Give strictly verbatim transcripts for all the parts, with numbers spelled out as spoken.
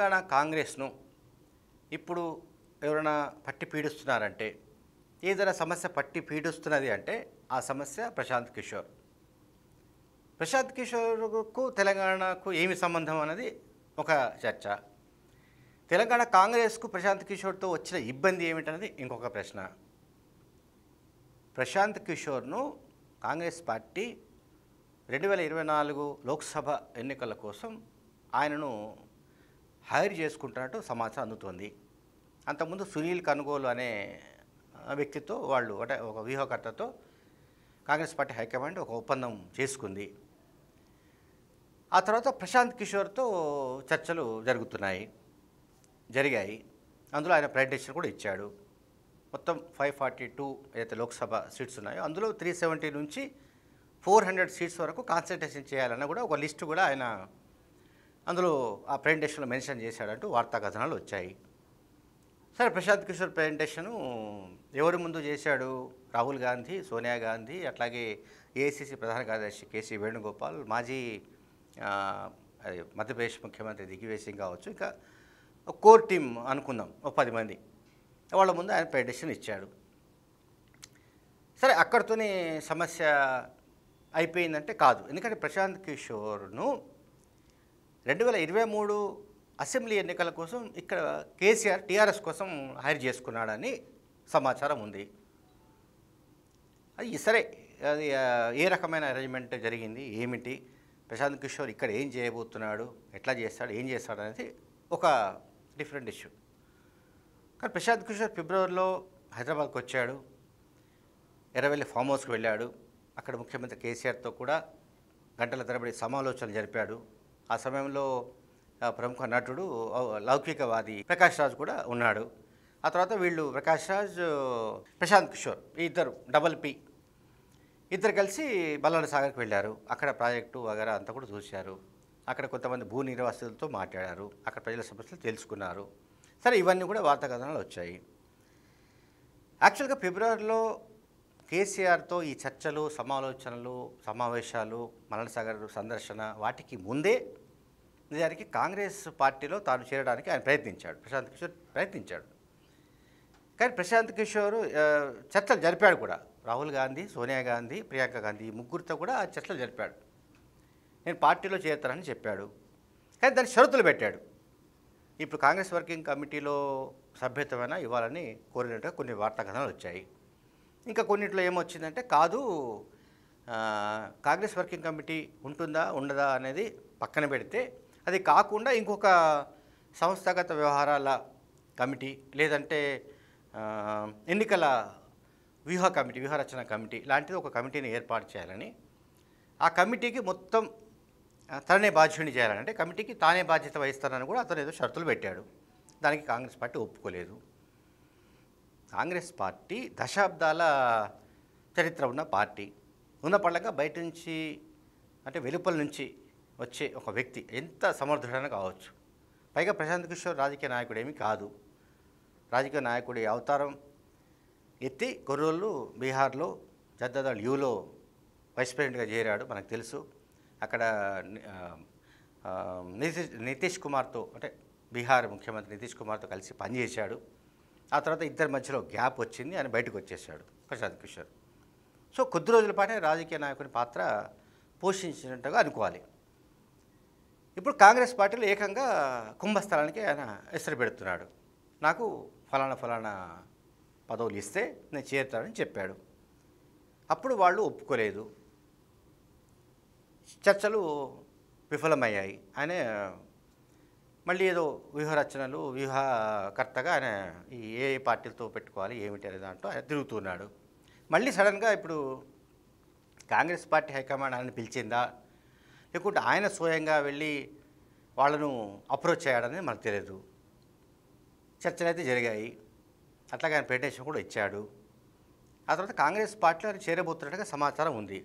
తెలంగాణ కాంగ్రెస్ను ఇప్పుడు ఎవరైనా పట్టి పీడిస్తున్నారంటే ఏదైనా సమస్య పట్టి పీడిస్తున్నది అంటే ఆ సమస్య ప్రశాంత్ కిషోర్. ప్రశాంత్ కిషోర్కు తెలంగాణకు ఏమి సంబంధం అనేది ఒక చర్చ. తెలంగాణ కాంగ్రెస్కు ప్రశాంత్ కిషోర్తో వచ్చిన ఇబ్బంది ఏమిటనేది ఇంకొక ప్రశ్న. ప్రశాంత్ కిషోర్ను కాంగ్రెస్ పార్టీ రెండు వేల ఇరవై నాలుగు లోక్సభ ఎన్నికల కోసం ఆయనను హైర్ చేసుకుంటున్నట్టు సమాచారం అందుతోంది. అంతకుముందు సునీల్ కనుగోలు అనే వ్యక్తితో వాళ్ళు అంటే ఒక వ్యూహకర్తతో కాంగ్రెస్ పార్టీ హైకమాండ్ ఒక ఒప్పందం చేసుకుంది. ఆ తర్వాత ప్రశాంత్ కిషోర్తో చర్చలు జరుగుతున్నాయి జరిగాయి అందులో ఆయన ప్రజెంటేషన్ కూడా ఇచ్చాడు. మొత్తం ఫైవ్ ఫార్టీ టూ ఏదైతే లోక్సభ సీట్స్ ఉన్నాయో అందులో త్రీ సెవెంటీ నుంచి ఫోర్ హండ్రెడ్ సీట్స్ వరకు కాన్సల్టేషన్ చేయాలన్న కూడా ఒక లిస్టు కూడా ఆయన అందులో ఆ ప్రజెంటేషన్లో మెన్షన్ చేశాడంటూ వార్తా కథనాలు వచ్చాయి. సరే, ప్రశాంత్ కిషోర్ ప్రజెంటేషను ఎవరి ముందు చేశాడు? రాహుల్ గాంధీ, సోనియా గాంధీ, అట్లాగే ఏఐసీసీ ప్రధాన కార్యదర్శి కేసీ వేణుగోపాల్, మాజీ మధ్యప్రదేశ్ ముఖ్యమంత్రి దిగ్విజయ్ సింగ్ కావచ్చు, ఇంకా కోర్ టీం అనుకుందాం ఒక పది మంది, వాళ్ళ ముందు ఆయన ప్రజెంటేషన్ ఇచ్చాడు. సరే, అక్కడితోనే సమస్య అయిపోయిందంటే కాదు. ఎందుకంటే ప్రశాంత్ కిషోర్ను రెండు వేల ఇరవై మూడు అసెంబ్లీ ఎన్నికల కోసం ఇక్కడ కేసీఆర్ టీఆర్ఎస్ కోసం హైర్ చేసుకున్నాడని సమాచారం ఉంది. అది సరే, అది ఏ రకమైన అరేంజ్మెంట్ జరిగింది, ఏమిటి, ప్రశాంత్ కిషోర్ ఇక్కడ ఏం చేయబోతున్నాడు, ఎట్లా చేస్తాడు, ఏం చేస్తాడు అనేది ఒక డిఫరెంట్ ఇష్యూ. కానీ ప్రశాంత్ కిషోర్ ఫిబ్రవరిలో హైదరాబాద్కి వచ్చాడు, ఎర్రవెల్లి ఫామ్ హౌస్కి వెళ్ళాడు, అక్కడ ముఖ్యమంత్రి కేసీఆర్తో కూడా గంటల తరబడి సమాలోచనలు జరిపాడు. ఆ సమయంలో ప్రముఖ నటుడు లౌకికవాది ప్రకాష్ రాజ్ కూడా ఉన్నాడు. ఆ తర్వాత వీళ్ళు ప్రకాష్ రాజ్, ప్రశాంత్ కిషోర్ ఇద్దరు డబల్ పి ఇద్దరు కలిసి బల్లాడ సాగర్కి వెళ్ళారు. అక్కడ ప్రాజెక్టు వగేరా అంతా కూడా చూశారు. అక్కడ కొంతమంది భూ నిర్వాసితులతో మాట్లాడారు, అక్కడ ప్రజల సమస్యలు తెలుసుకున్నారు. సరే, ఇవన్నీ కూడా వార్తా కథనాలు వచ్చాయి. యాక్చువల్గా ఫిబ్రవరిలో కేసీఆర్తో ఈ చర్చలు, సమాలోచనలు, సమావేశాలు, మల్లాడ సాగర్ సందర్శన వాటికి ముందే నిజానికి కాంగ్రెస్ పార్టీలో తాను చేరడానికి ఆయన ప్రయత్నించాడు, ప్రశాంత్ కిషోర్ ప్రయత్నించాడు. కానీ ప్రశాంత్ కిషోర్ చర్చలు జరిపాడు కూడా. రాహుల్ గాంధీ, సోనియా గాంధీ, ప్రియాంక గాంధీ ముగ్గురితో కూడా ఆ చర్చలు జరిపాడు. నేను పార్టీలో చేరతానని చెప్పాడు, కానీ దాని షరతులు పెట్టాడు. ఇప్పుడు కాంగ్రెస్ వర్కింగ్ కమిటీలో సభ్యత్వమైన ఇవ్వాలని కోరినట్టుగా కొన్ని వార్తా కథనాలు వచ్చాయి. ఇంకా కొన్నింటిలో ఏమొచ్చిందంటే కాదు, కాంగ్రెస్ వర్కింగ్ కమిటీ ఉంటుందా ఉండదా అనేది పక్కన పెడితే అది కాకుండా ఇంకొక సంస్థాగత వ్యవహారాల కమిటీ, లేదంటే ఎన్నికల వ్యూహ కమిటీ, వ్యూహరచన కమిటీ లాంటిది ఒక కమిటీని ఏర్పాటు చేయాలని, ఆ కమిటీకి మొత్తం తననే బాధ్యుని చేయాలని, అంటే కమిటీకి తానే బాధ్యత వహిస్తానని కూడా అతను ఏదో షరతులు పెట్టాడు. దానికి కాంగ్రెస్ పార్టీ ఒప్పుకోలేదు. కాంగ్రెస్ పార్టీ దశాబ్దాల చరిత్ర ఉన్న పార్టీ, ఉన్న పళ్ళగా బయట నుంచి అంటే వెలుపల నుంచి వచ్చే ఒక వ్యక్తి ఎంత సమర్థుడైనా కావచ్చు. పైగా ప్రశాంత్ కిషోర్ రాజకీయ నాయకుడు ఏమీ కాదు. రాజకీయ నాయకుడి అవతారం ఎత్తి గొర్రోళ్ళు బీహార్లో జద్దదాడు యూలో వైస్ ప్రెసిడెంట్గా చేరాడు మనకు తెలుసు. అక్కడ నితీష్ నితీష్ కుమార్తో అంటే బీహార్ ముఖ్యమంత్రి నితీష్ కుమార్తో కలిసి పనిచేశాడు. ఆ తర్వాత ఇద్దరి మధ్యలో గ్యాప్ వచ్చింది, ఆయన బయటకు వచ్చేసాడు ప్రశాంత్ కిషోర్. సో కొద్ది రోజుల పాటే రాజకీయ నాయకుడి పాత్ర పోషించినట్టుగా అనుకోవాలి. ఇప్పుడు కాంగ్రెస్ పార్టీలో ఏకంగా కుంభస్థలానికి ఆయన ఎసరు పెడుతున్నాడు. నాకు ఫలానా ఫలానా పదవులు ఇస్తే నేను చేరుతానని చెప్పాడు. అప్పుడు వాళ్ళు ఒప్పుకోలేదు, చర్చలు విఫలమయ్యాయి. ఆయన మళ్ళీ ఏదో వ్యూహరచనలు, వ్యూహకర్తగా ఆయన ఈ ఏ పార్టీలతో పెట్టుకోవాలి ఏమిటి అనే దాంట్లో ఆయన తిరుగుతున్నాడు. మళ్ళీ సడన్గా ఇప్పుడు కాంగ్రెస్ పార్టీ హైకమాండ్ ఆయన పిలిచిందా, లేకుంటే ఆయన స్వయంగా వెళ్ళి వాళ్ళను అప్రోచ్ చేయడని మనకు తెలియదు. చర్చలు అయితే జరిగాయి, అట్లాగే ఆయన ప్రజెంటేషన్ కూడా ఇచ్చాడు. ఆ తర్వాత కాంగ్రెస్ పార్టీలో ఆయన చేరబోతున్నట్టుగా సమాచారం ఉంది.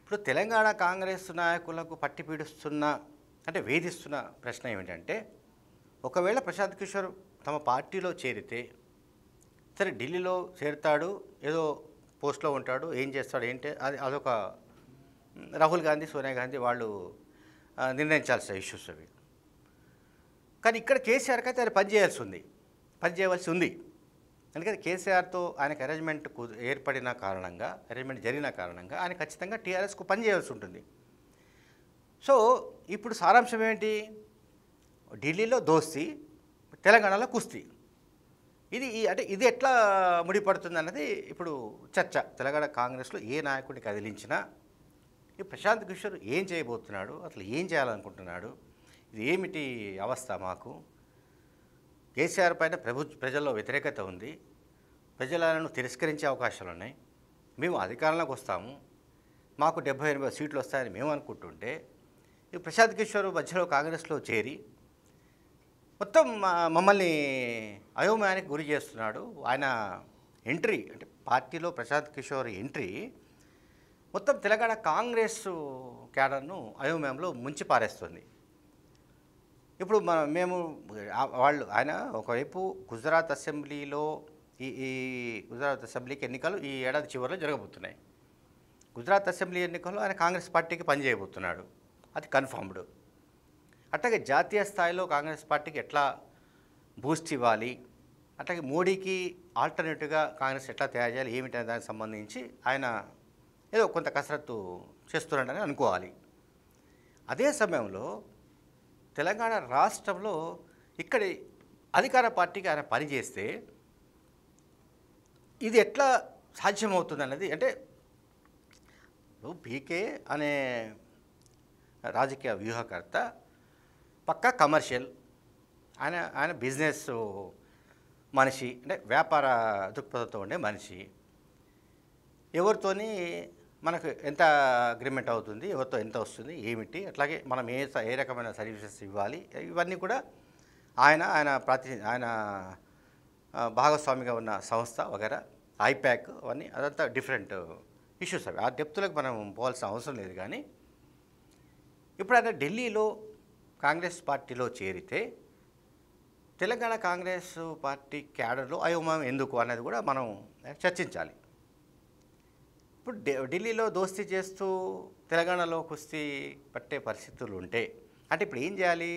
ఇప్పుడు తెలంగాణ కాంగ్రెస్ నాయకులకు పట్టి పీడిస్తున్న అంటే వేధిస్తున్న ప్రశ్న ఏమిటంటే, ఒకవేళ ప్రశాంత్ కిషోర్ తమ పార్టీలో చేరితే సరే ఢిల్లీలో చేరుతాడు, ఏదో పోస్ట్లో ఉంటాడు, ఏం చేస్తాడు ఏంటి అది అదొక రాహుల్ గాంధీ, సోనియా గాంధీ వాళ్ళు నిర్ణయించాల్సిన ఇష్యూస్ అవి. కానీ ఇక్కడ కేసీఆర్కి అయితే ఆయన పనిచేయాల్సి ఉంది పనిచేయవలసి ఉంది అందుకని కేసీఆర్తో ఆయనకు అరేంజ్మెంట్ ఏర్పడిన కారణంగా అరేంజ్మెంట్ జరిగిన కారణంగా ఆయన ఖచ్చితంగా టీఆర్ఎస్కు పనిచేయాల్సి ఉంటుంది. సో ఇప్పుడు సారాంశం ఏంటి, ఢిల్లీలో దోస్తీ, తెలంగాణలో కుస్తీ, ఇది అంటే ఇది ఎట్లా ముడిపడుతుంది అన్నది ఇప్పుడు చర్చ. తెలంగాణ కాంగ్రెస్లో ఏ నాయకుడిని కదిలించినా ఈ ప్రశాంత్ కిషోర్ ఏం చేయబోతున్నాడు, అసలు ఏం చేయాలనుకుంటున్నాడు, ఇది ఏమిటి అవస్థ మాకు. కేసీఆర్ పైన ప్రభు ప్రజల్లో వ్యతిరేకత ఉంది, ప్రజలను తిరస్కరించే అవకాశాలు ఉన్నాయి, మేము అధికారంలోకి వస్తాము, మాకు డెబ్బై ఎనభై సీట్లు వస్తాయని మేము అనుకుంటుంటే ఈ ప్రశాంత్ కిషోర్ మధ్యలో కాంగ్రెస్లో చేరి మొత్తం మమ్మల్ని అయోమయానికి గురి చేస్తున్నాడు. ఆయన ఎంట్రీ అంటే పార్టీలో ప్రశాంత్ కిషోర్ ఎంట్రీ మొత్తం తెలంగాణ కాంగ్రెస్ క్యాడర్ను అయోమయంలో ముంచి పారేస్తుంది. ఇప్పుడు మనం మేము వాళ్ళు ఆయన ఒకవైపు గుజరాత్ అసెంబ్లీలో ఈ ఈ గుజరాత్ అసెంబ్లీకి ఎన్నికలు ఈ ఏడాది చివరిలో జరగబోతున్నాయి. గుజరాత్ అసెంబ్లీ ఎన్నికల్లో ఆయన కాంగ్రెస్ పార్టీకి పనిచేయబోతున్నాడు, అది కన్ఫర్మ్డ్. అట్లాగే జాతీయ స్థాయిలో కాంగ్రెస్ పార్టీకి ఎట్లా బూస్ట్ ఇవ్వాలి, అట్లాగే మోడీకి ఆల్టర్నేటివ్గా కాంగ్రెస్ ఎట్లా తయారు చేయాలి ఏమిటనే దానికి సంబంధించి ఆయన ఏదో కొంత కసరత్తు చేస్తున్నాడని అనుకోవాలి. అదే సమయంలో తెలంగాణ రాష్ట్రంలో ఇక్కడి అధికార పార్టీకి ఆయన పనిచేస్తే ఇది ఎట్లా సాధ్యమవుతుంది అన్నది, అంటే పీకే అనే రాజకీయ వ్యూహకర్త పక్కా కమర్షియల్, ఆయన ఆయన బిజినెస్ మనిషి, అంటే వ్యాపార దృక్పథంతో ఉండే మనిషి. ఎవరితోని మనకు ఎంత అగ్రిమెంట్ అవుతుంది, ఎవరితో ఎంత వస్తుంది ఏమిటి, అట్లాగే మనం ఏ ఏ రకమైన సర్వీసెస్ ఇవ్వాలి, ఇవన్నీ కూడా ఆయన ఆయన ప్రతి ఆయన భాగస్వామిగా ఉన్న సంస్థ వగేరా ఐప్యాక్ అవన్నీ అదంతా డిఫరెంట్ ఇష్యూస్. అవి ఆ డెప్త్లకు మనం పోవాల్సిన అవసరం లేదు. కానీ ఇప్పుడు ఆయన ఢిల్లీలో కాంగ్రెస్ పార్టీలో చేరితే తెలంగాణ కాంగ్రెస్ పార్టీ క్యాడర్లో అయోమయం ఎందుకు అనేది కూడా మనం చర్చించాలి. ఇప్పుడు ఢిల్లీలో దోస్తీ చేస్తూ తెలంగాణలో కుస్తీ పట్టే పరిస్థితులు ఉంటే అంటే ఇప్పుడు ఏం చేయాలి?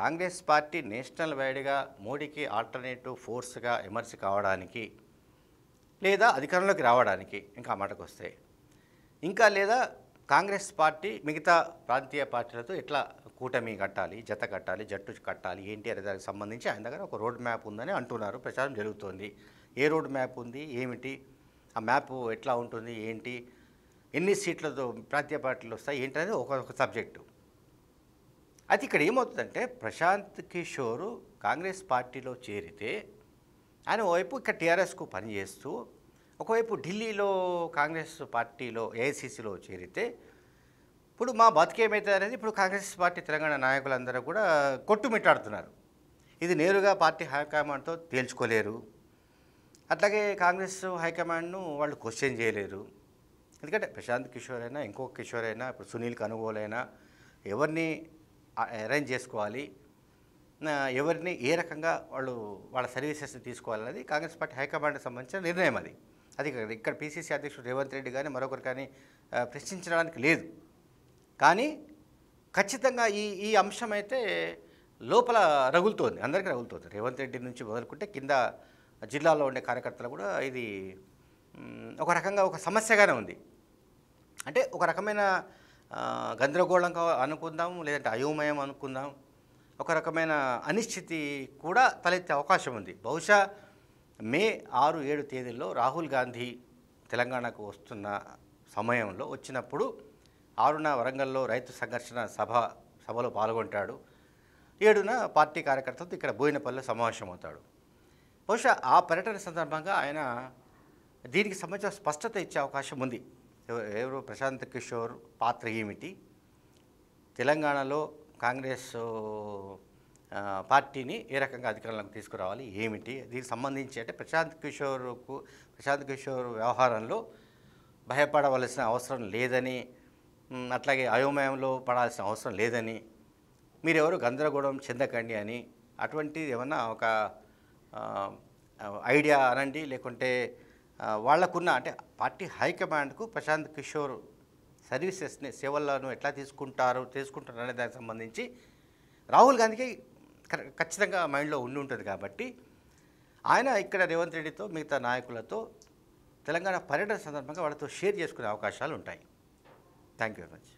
కాంగ్రెస్ పార్టీ నేషనల్ వైడ్గా మోడీకి ఆల్టర్నేటివ్ ఫోర్స్గా ఎమర్జ్ కావడానికి లేదా అధికారంలోకి రావడానికి, ఇంకా మాటకు వస్తే ఇంకా, లేదా కాంగ్రెస్ పార్టీ మిగతా ప్రాంతీయ పార్టీలతో ఎట్లా కూటమి కట్టాలి, జత కట్టాలి, జట్టు కట్టాలి ఏంటి అనే దానికి సంబంధించి ఆయన దగ్గర ఒక రోడ్ మ్యాప్ ఉందని అంటున్నారు, ప్రచారం జరుగుతోంది. ఏ రోడ్ మ్యాప్ ఉంది, ఏమిటి ఆ మ్యాప్, ఎట్లా ఉంటుంది, ఏంటి, ఎన్ని సీట్లతో ప్రాంతీయ పార్టీలు వస్తాయి ఏంటి అనేది ఒక సబ్జెక్టు. అయితే ఇక్కడ ఏమవుతుందంటే ప్రశాంత్ కిషోర్ కాంగ్రెస్ పార్టీలో చేరితే ఆయన ఒకవైపు ఇక్కడ టీఆర్ఎస్కు పనిచేస్తూ, ఒకవైపు ఢిల్లీలో కాంగ్రెస్ పార్టీలో ఏఐసిసిలో చేరితే ఇప్పుడు మా బతికేమవుతుంది అనేది ఇప్పుడు కాంగ్రెస్ పార్టీ తెలంగాణ నాయకులందరూ కూడా కొట్టుమిట్టాడుతున్నారు. ఇది నేరుగా పార్టీ హైకమాండ్తో తేల్చుకోలేరు, అట్లాగే కాంగ్రెస్ హైకమాండ్ను వాళ్ళు క్వశ్చన్ చేయలేరు. ఎందుకంటే ప్రశాంత్ కిషోర్ అయినా ఇంకొక కిషోర్ అయినా ఇప్పుడు సునీల్ కనుగోలు అయినా ఎవరిని అరేంజ్ చేసుకోవాలి, ఎవరిని ఏ రకంగా వాళ్ళు వాళ్ళ సర్వీసెస్ని తీసుకోవాలనేది కాంగ్రెస్ పార్టీ హైకమాండ్కి సంబంధించిన నిర్ణయం. అది అది ఇక్కడ పీసీసీ అధ్యక్షుడు రేవంత్ రెడ్డి కానీ మరొకరు కానీ ప్రశ్నించడానికి లేదు. కానీ ఖచ్చితంగా ఈ ఈ అంశం అయితే లోపల రగులుతోంది, అందరికీ రగులుతోంది. రేవంత్ రెడ్డి నుంచి మొదలుకుంటే కింద జిల్లాలో ఉండే కార్యకర్తలు కూడా ఇది ఒక రకంగా ఒక సమస్యగానే ఉంది. అంటే ఒక రకమైన గందరగోళంగా అనుకుందాము, లేదంటే అయోమయం అనుకుందాం, ఒక రకమైన అనిశ్చితి కూడా తలెత్తే అవకాశం ఉంది. బహుశా మే ఆరు ఏడు తేదీల్లో రాహుల్ గాంధీ తెలంగాణకు వస్తున్న సమయంలో వచ్చినప్పుడు ఆరున వరంగల్లో రైతు సంఘర్షణ సభ సభలో పాల్గొంటాడు, ఏడున పార్టీ కార్యకర్తలతో ఇక్కడ బోయినపల్లిలో సమావేశం అవుతాడు. బహుశా ఆ పర్యటన సందర్భంగా ఆయన దీనికి సంబంధించిన స్పష్టత ఇచ్చే అవకాశం ఉంది. ఎవరు ప్రశాంత్ కిషోర్ పాత్ర ఏమిటి, తెలంగాణలో కాంగ్రెస్ పార్టీని ఏ రకంగా అధికారంలోకి తీసుకురావాలి ఏమిటి, దీనికి సంబంధించి అంటే ప్రశాంత్ కిషోర్కు ప్రశాంత్ కిషోర్ వ్యవహారంలో భయపడవలసిన అవసరం లేదని, అట్లాగే అయోమయంలో పడాల్సిన అవసరం లేదని, మీరెవరు గందరగోళం చెందకండి అని అటువంటి ఏమన్నా ఒక ఐడియా అనండి, లేకుంటే వాళ్ళకున్న అంటే పార్టీ హైకమాండ్కు ప్రశాంత్ కిషోర్ సర్వీసెస్ని సేవలను ఎట్లా తీసుకుంటారు తీసుకుంటారు అనే దానికి సంబంధించి రాహుల్ గాంధీకి ఖచ్చితంగా మైండ్లో ఉండి ఉంటుంది కాబట్టి ఆయన ఇక్కడ రేవంత్ రెడ్డితో మిగతా నాయకులతో తెలంగాణ పర్యటన సందర్భంగా వాళ్ళతో షేర్ చేసుకునే అవకాశాలు ఉంటాయి. Thank you very much.